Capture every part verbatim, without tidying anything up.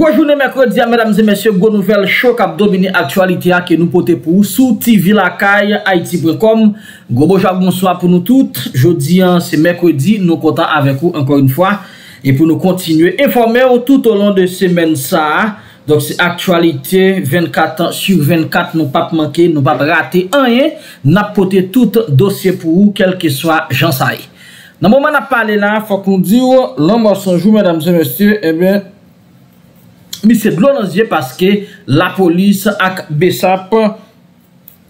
Gros journée mercredi, mesdames et messieurs, gros nouvelle choc à dominer actualité que nous portons pour vous sous T V la caille haïti point com. Gros bonjour, bonsoir pour nous toutes. Jeudi, c'est mercredi, nous comptons avec vous encore une fois et pour nous continuer informer tout au long de semaine ça. Donc c'est actualité vingt-quatre sur vingt-quatre, nous pas manquer, nous pas rater rien. N'a porté tout dossier pour vous quel que soit Jean Saï. Dans le moment où on a parlé là, faut qu'on dise l'homme à son jour, mesdames et messieurs, eh bien mais c'est de l'eau dans les yeux parce que la police et B S A P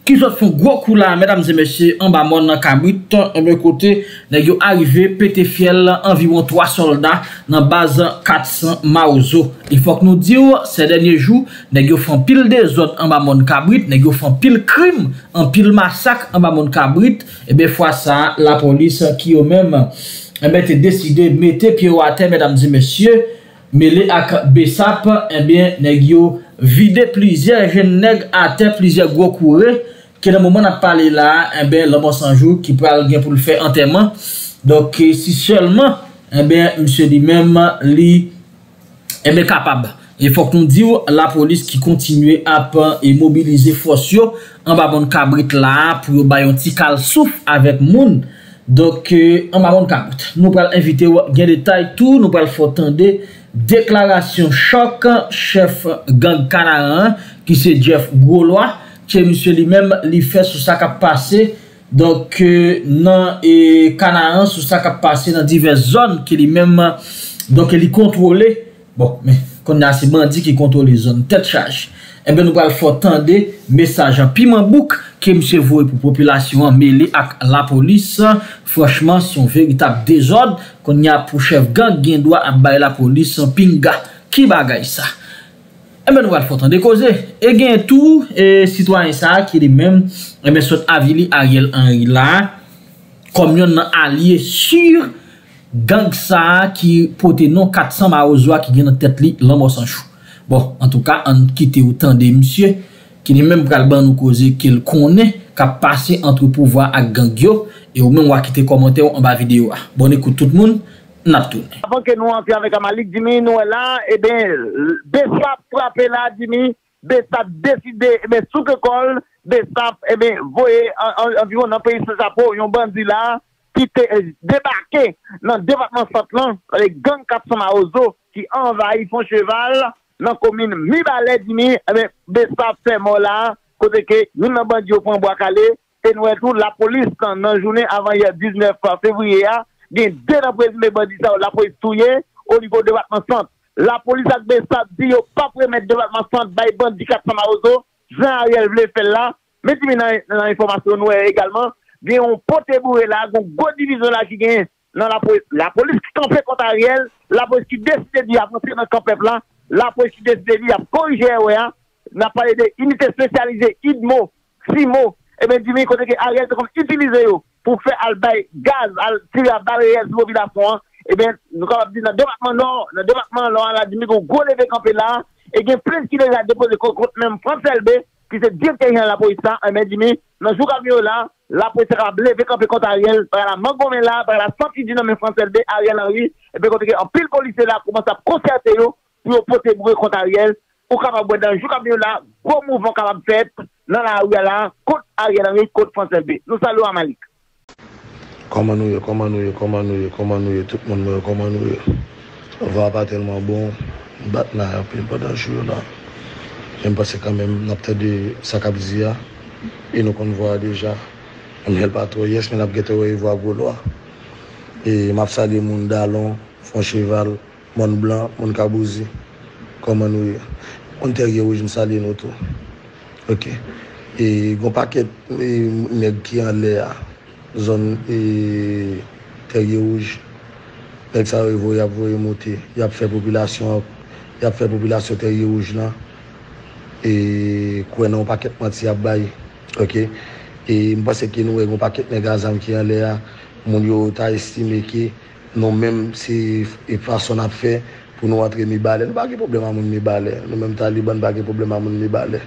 qui se font gros coup là, mesdames et messieurs, en bas mon cabut, et bien côté, ils sont arrivés, pété fiel, environ trois soldats dans la base quatre cents Mawozo. Il faut que nous disions, ces derniers jours, ils font pile des autres en bas mon cabut, ils font pile crime, en pile massacre en bas mon cabut, et bien fois ça, la police qui eux-mêmes, et bien décidé de mettre pied à terre, mesdames et messieurs. Mais les B S A P, eh bien, ils ont vidé plusieurs jeunes nègres à terre, plusieurs gros coureurs. Qui, dans le moment où on a parlé là, eh bien, l'homme sans jour qui peut aller pour le faire enterrement. Donc, si seulement, eh bien, monsieur lui-même, lui, eh bien, capable. Il faut que nous disions la police qui continue à mobiliser force en bas de cabrit là pour bailler un petit cal souffle avec moun. Donc, en bas de cabrit. Nous allons inviter bien détail tout, nous allons faire entendre. Déclaration choc, chef gang Canaran, qui c'est Jeff Gwo Lwa, qui est monsieur lui-même, lui fait sur ça qui a passé, donc, euh, non, et Canaran, sur ça qui a passé dans diverses zones, qui lui-même, donc, il contrôlé. Bon, mais, qu'on a ces bandits qui contrôlent les zones, tête charge. Eh bien, nous allons faire entendre message en piment bouc, qui est monsieur voué pour population mêlée avec la police. Franchement, c'est un véritable désordre qu'on y a pour chef gang qui doit abattre la police en pinga. Qui bagaille ça? Eh bien, nous allons faire entendre causer. Et bien, tout, et citoyen ça, qui est même, eh bien, soit avili Ariel Henry là, comme yon allié sur gang ça, qui porte non quatre cents Mawozo qui gagne dans tête li, l'homme sans chou. Bon, en tout cas, on quitte autant de monsieur qui n'est même pas nous causer qu'il connaît, qui a passé entre pouvoir à Gangio et au même on va quitter commentaire en bas vidéo. Bonne écoute tout le monde, on a tout. Avant que nous entrions avec Amalik Jimmy, nous là, et bien, B S A P frappé là, Jimmy, B S A P décidé, mais sous que col, B S A P, et bien, voyez, environ dans le pays de Japon, ils ont bandit là, qui était débarqué dans le département Saint-Lan, les gangs quatre cents Mawozo qui envahissent son cheval. Dans la commune, mi-balais, dimi, B S A P fait mort là, côté que nous n'avons pas dit au point Bois-Calais, et nous avons la police, dans la journée avant hier dix-neuf février, il y a deux présumés bandits, la police touillée au niveau de département centre. La police avec B S A P dit qu'il n'y a pas de remettre département centre, il y a bandits quatre cents Mawozo, Jean-Ariel voulait faire là, mais tu mets dans l'information, nous également, il y a un poté bourré là, il y a une grosse division là qui gagne dans la police. La police qui campait contre Ariel, la police qui décide d'y avancer dans le camp peuple là. La police qui décide de corriger, on a parlé des unités spécialisées, I D M O, SIMO, et bien, Jimmy, côté que Ariel comme utilisé pour faire albaï gaz, tirer à barrière sur population, et bien, nous avons dit dans le département nord, dans le département nord, la Jimmy, qu'on gros levé campé là, et bien, plein qui déjà déposé contre même Frantz Elbé, qui s'est directeur de la police, et bien, Jimmy, dans le jour à venir là, la police a levé campé contre Ariel, par la Mangomé là, par la sortie du nom de Frantz Elbé, Ariel Henry, et bien, côté que en pile police là, commence à concerter eux. Pour porter bruit contre Ariel, pour capable dans jour comme là, gros mouvement capable fait dans la rue là, contre Ariel Henry, contre Frantz Elbé. Nous saluons Amalik. Comment nous, comment nous, comment nous, comment nous, tout le monde, comment nous. On va pas tellement bon, battre là, puis pas dans jour là. J'aime parce que quand même, on a peut-être de Sakabzia, et nous qu'on voit déjà, on ne pas trop, yes, mais on a peut-être de voir Gwo Lwa. Et on a salé mon Dalon, Foncheval. Mon blanc, mon cabouzi, comment nous on t'a dit où je me salue notre. Ok. Et gon paquet nèg qui en l'air zone et terre rouge. Nèg ça voy a voy monter, y a fait population, y a fait population terre rouge là. Et quoi non paquet menti a bail. Ok. Et me pense que nous gon paquet nèg azam qui en l'air, mon yo ta estimé que non même si façon à faire pour nous entrer mi balais nous pas de problème à mon mi balais nous même taliban pas de problème à mon mi balais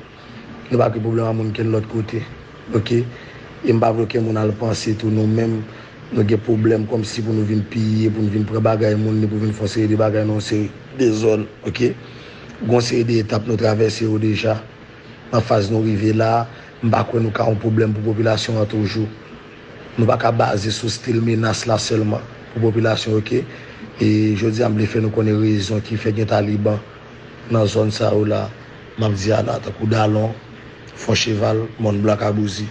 nous pas de problème à mon de l'autre côté. OK, et pas bloquer mon al penser tout nous même nous des problèmes comme si pour nous venir piller pour nous venir prendre bagaille mon pour venir forcer des bagailles non c'est des zones. OK, conseil des étapes nous traversées déjà. En phase nous arrivons là, nous avons un problème pour la population à toujours. Nous ne pouvons pas baser sur ce style menace là seulement pour la population. Okay? Et je dis à me faire nous connaître les raisons qui fait que les talibans dans la zone ça ou là, je dis à la coup d'allon, font cheval, mon black abouzi.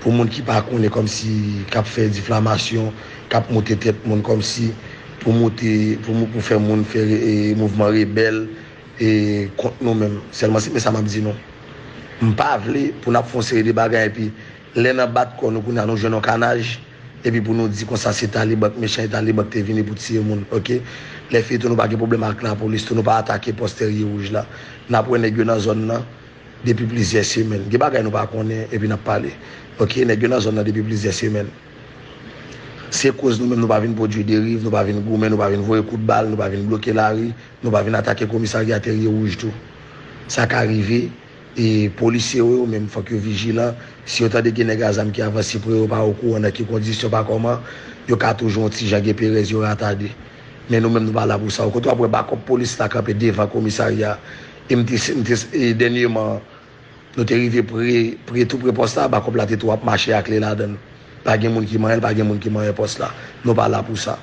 Pour les gens qui par contre comme si cap fait diffamation, cap monter tête monde comme si pour monter pour pour faire monde faire et mouvement rebelle et contre nous-mêmes. Seulement mais ça m'a dit non. On pas vle pour n'a foncer des bagages et puis les n'a battre qu'on nous nous jeune en canage et puis pour nous dire qu'on ça c'est talibans méchant talibans t'es venu pour tirer monde. OK. Les filles nous pas de problème avec la police, nous pas attaquer postérieur rouge là. N'a prendre dans zone là depuis plusieurs semaines. Des bagages nous pas connaît et puis n'a parlé. Ok, nous sommes dans la zone depuis plusieurs semaines. C'est cause nous-mêmes, nous ne pouvons pas produire des dérives, nous ne pouvons pas nous pas voir coup de balle, nous ne pouvons pas bloquer la rue, nous ne pouvons pas attaquer le commissariat terrier rouge. Tout. Ça qui arrive, et les policiers, même, il faut que vigilants, si vous avez des gens qui avancent pour eux, pas au courant, dans quelles conditions, pas comment, vous avez toujours un petit Jacques Pérez, vous attendez. Mais nous-mêmes, nous ne sommes pas là pour ça. Quand vous avez un police qui a campé devant le commissariat, et dernièrement, nous sommes arrivés près tout près poste là, bah comme la tête ou marcher à clé là-dedans. Pas de monde qui mange, pas de monde qui mange poste là. Nous pas là pour ça.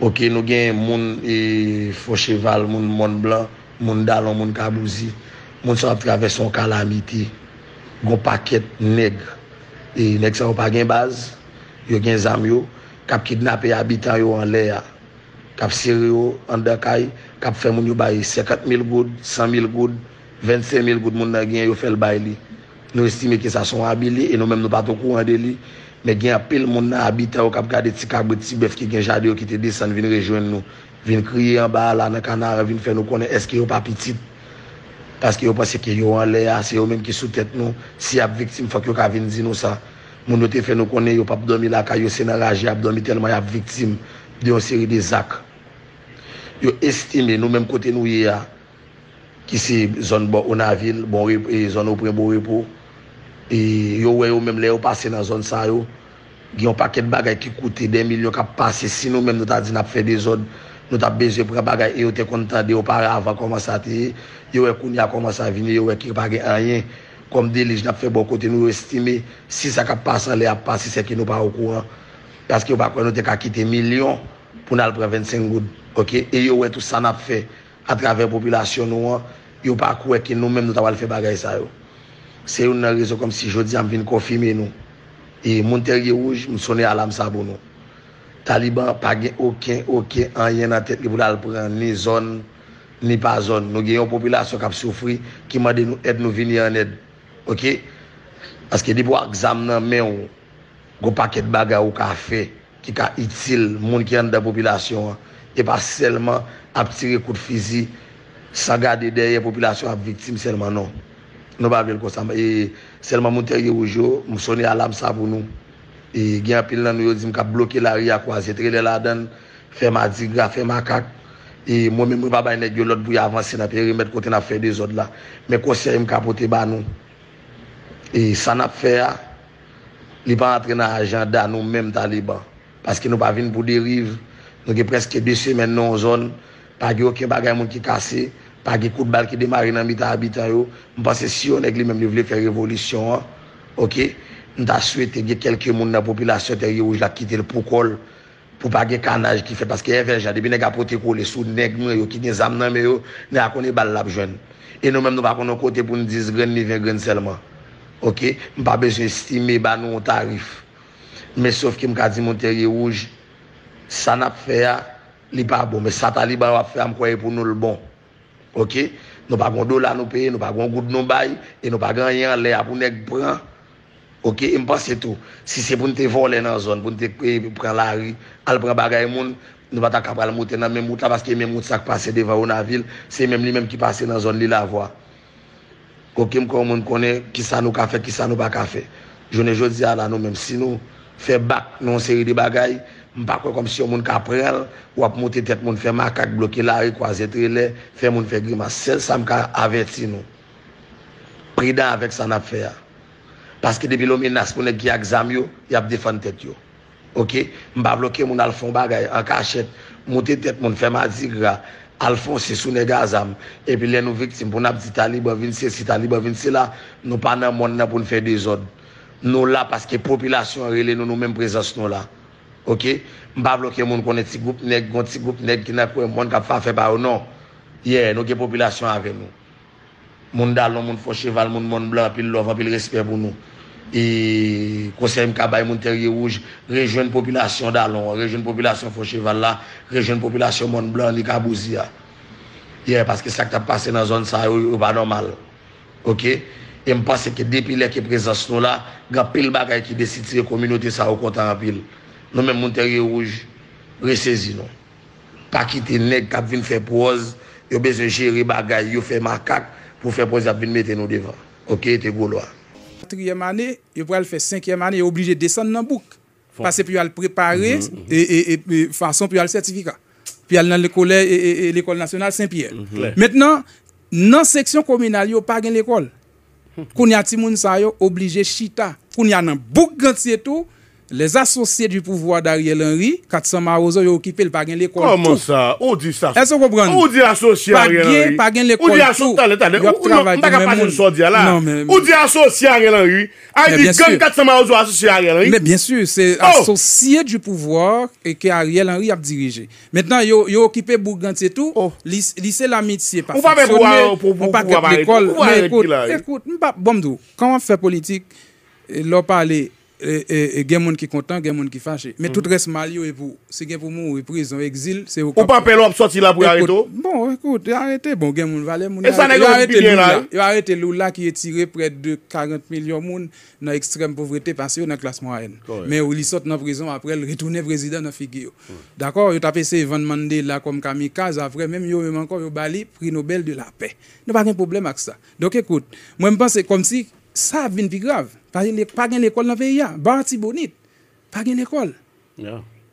OK, nous gagne monde et Faucheval, monde monde blanc, monde d'allon, monde Kabouzi, monde ça traverse son calamité. Gon paquet nègre. Et nèg ça pas gagne base, yo gagne zam yo, k'ap kidnapper habitant yo en l'air. K'ap serrer yo en dakay, k'ap faire moun yo bailler cinquante mille goud, cent mille goud. vingt-cinq mille gouttes moun nan gen yo fè l bail li. Nous estimons que ça sont habillés et nous même nous pas au courant de lui, mais gen pile moun nan habitant ou k'ap gade ti kabrit ti bœuf qui gen jade qui te descend vinn rejoindre nous, vinn crier en bas là dans canard, vinn faire nous connaître est-ce que yo pas petit parce que yo pense que yo en l'air, c'est eux même qui sous tête nous, si y a victime faut que yo ka vinn di nous ça. Moun nou te fait nous connaître yo pas dormi la caille, c'est nan rage, y a dormi tellement y a victime de une série de zac. Yo estimé nous même côté nous y a qui c'est zone bon on a ville bon et zone au près bon repos et yo ouais yo même les au passer dans zone ça yo gien paquet de bagages qui coûte des millions qui passer si nous même nous t'a dit n'a fait des zones nous t'a besoin prendre bagages et on était content de auparavant comment ça t'est yo ouais qu'on y a commencé à venir yo ouais qui pas rien comme délige n'a fait bon côté nous estimer si ça qui passe les a passer c'est que nous pas au courant parce que pas nous t'a quitter millions pour nous prendre vingt-cinq gouttes. OK et yo ouais tout ça n'a fait à travers la population, nous n'avons pas cru que nous-mêmes nous avons fait des choses. C'est une raison comme si je disais, je viens confirmer nous. Et mon terrier rouge, je sonne à l'âme pour nous. Taliban pas aucun, aucun, rien dans tête, pour prendre ni zone, ni pas zone. Nous avons une population qui a souffert, qui m'a dit nous aide, nous venir en aide. OK? Parce que depuis l'examen, il y a un paquet de bagages qui a fait, qui a utile, les gens qui sont dans la population. Et pas seulement à tirer coup de fusil sans garder derrière la population à victime seulement non. Nous pas veulent comme ça et seulement mon terrier aujourd'hui, nous sonner à l'âme ça pour nous. Et il y a pile là nous dit qu'a bloquer la rue à croiser trailer là dedans, faire madigra, faire macaque et moi même pas bailler de l'autre pour avancer dans périmètre côté n'a faire des autres là. Mais conseil me capoter ba nous. Et ça n'a fait il pas entrer dans agenda nous même taliban parce que nous pas venir pour dérive. Nous avons presque deux semaines dans la zone, pas de aucun bagage qui cassé, pas de coup de balle qui démarre dans les habitants. Je pense que si on veut faire révolution, ok, nous avons souhaité que quelques personnes dans la population quittent le pourcol pour pas de canage qui fait. Parce que les gens qui ont protéger sous les nègres, qui ont des âmes, mais ils ont des balles à jeune. Et nous-mêmes, nous avons côté pour nous dix graines, vingt graines seulement. Ok, nous n'avons pas besoin d'estimer nos tarifs. Mais sauf que je dis mon terrier rouge. Ça n'a fait, n'est pas bon, mais ça taliban va faire pour nous le bon. OK? Nous pas de dollars nous payer, nous pas de goût de nous bail, et nous pas de rien l'air pour nous prendre. OK? Et je pense tout. Si c'est pour nous voler dans la zone, pour nous prendre la rue, aller prendre bagaille, nous ne pouvons pas monter dans la même route parce que même route qui passe devant la ville, c'est même lui-même qui passe dans la zone, il la voit. OK? Je connais qui ça nous a fait, qui ça nous a pas fait. Je ne dis pas à nous, même si nous faisons bac dans une série de bagailles, pas comme si on a pris ou a monté tête moun fait macaque bloquer la rue croiser trailer faire moun faire grimace celle ça me averti nous prudent avec ça n'a faire parce que depuis le menace pour nèg qui exam yo y a défendre tête yo. OK, m'pa bloquer moun al fond bagaille en cachette monter tête moun fait madigra Alphonse Sounegazam et puis les nos victimes pour nous dire taliban vinn c'est si taliban vinn c'est là nous pas dans monde pour nous faire des ordres nous là parce que population relé nous nous même présence nous là OK m'pa bloquer monde connaît petit groupe nèg gon petit groupe nèg qui n'a pas monde qui va faire pas non hier nous que population avec nous monde d'allon monde faux cheval monde monde blanc puis l'offre puis respect pour nous et conseil m'kabay monde terrier rouge rejoindre population d'allon rejoindre population faux cheval là rejoindre population monde blanc li kabouzia hier parce que ça qui t'a passé dans zone ça pas normal OK et me pense que depuis les que présence nous là grand pile bagaille qui décide communauté ça au content en pile nous même monde terrier rouge ressaisi nous pas quitter nèg qui vinn faire pause yo besoin gérer bagaille yo faire macaque pour faire pause à venir mettre nous devant OK t'es Gwo Lwa quatrième année, il va le faire cinquième année, il est obligé de descendre dans le bouc. Parce que puis il va le préparer et de façon puis il a le certificat. Puis il va dans l'école nationale Saint-Pierre. Maintenant, dans la section communale, il n'y a pas l'école. Quand il y a des gens qui sont obligés de chita. Quand il y a un bouc gantier tout, les associés du pouvoir d'Ariel Henry, quatre cents Mawozo, ils ont occupé le pagin l'école. Comment ça? On dit ça. Est-ce que vous comprenez? On dit associé Ariel Henry. Pagin l'école. On dit associé Ariel Henry. On dit associé Ariel Henry. On dit comme quatre cents Mawozo associé Ariel Henry. Mais bien sûr, c'est associé du pouvoir et que Ariel Henry a dirigé. Maintenant, ils ont occupé Bourgante et tout. Lycée l'amitié. On va faire pour l'école. Écoute, bon, quand on fait politique, l'on parle. Et il y a des gens qui sont contents, il y a des gens qui sont fâchés. Mais tout le reste, c'est pour moi, prison, exil, c'est au cas. On ne peut pas l'homme sortir là pour arrêter. Bon, écoute, arrêtez. Bon, il y a des gens qui valent. Et ça n'est pas bien là. Il y a des gens qui est tiré près de quarante millions de personnes dans l'extrême pauvreté parce qu'ils sont dans la classe moyenne. Mais ils sortent dans la prison après, ils retournent président dans figure. D'accord, ils tapent ces Van Mandela comme kamikaze, après même ils ont encore eu Bali, prix Nobel de la paix. Il n'y a pas de problème avec ça. Donc écoute, moi je pense que c'est comme si. Ça vient plus grave. Pas de l'école dans le pays. Barati Bonite. Pas de l'école.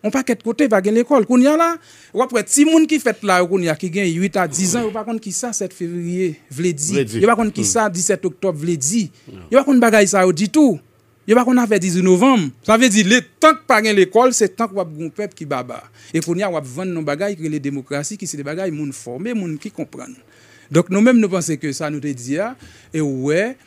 On pas qu'être côté, pas de l'école. Quand il y a là, ou après, si les gens qui fait là, qui gagne huit à dix ans, ou pas qu'on qui ça sept février, vle di. Ou pas qu'on qui ça dix-sept octobre, vle di. Ou pas qu'on bagaille ça du tout. Ou pas qu'on a fait dix-huit novembre. Ça veut dire, le temps que pas de l'école, c'est tant que le peuple qui baba. Et qu'on y a vingt nos bagailles, que les démocraties, qui c'est des bagailles, moun formé, moun qui comprennent. Donc nous-mêmes, nous pensons que ça nous te dit, et ouais.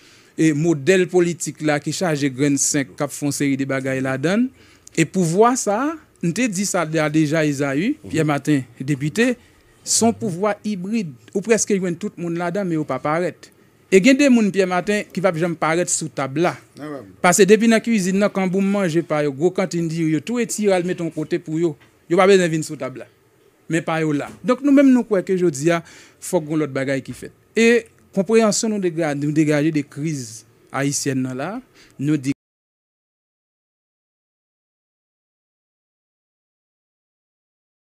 Et modèle politique là qui charge grain cinq cap font série de bagailles la donne et pour voir ça on te dit ça déjà Isaïe Pierre Martin député son pouvoir hybride ou presque il y a tout le monde là-dedans mais ou pas paraître et gagne des monde Pierre Martin qui va jamais paraître sous table là parce que depuis dans cuisine là quand vous mangez pas yo gros cantine dit yo tout étirer al mettre ton côté pour yo yo pas besoin venir sous table là mais pas yo là donc nous même nous croyons que jodi a faut gon l'autre bagaille qui fait et compréhension nous dégager des crises haïtiennes là, nous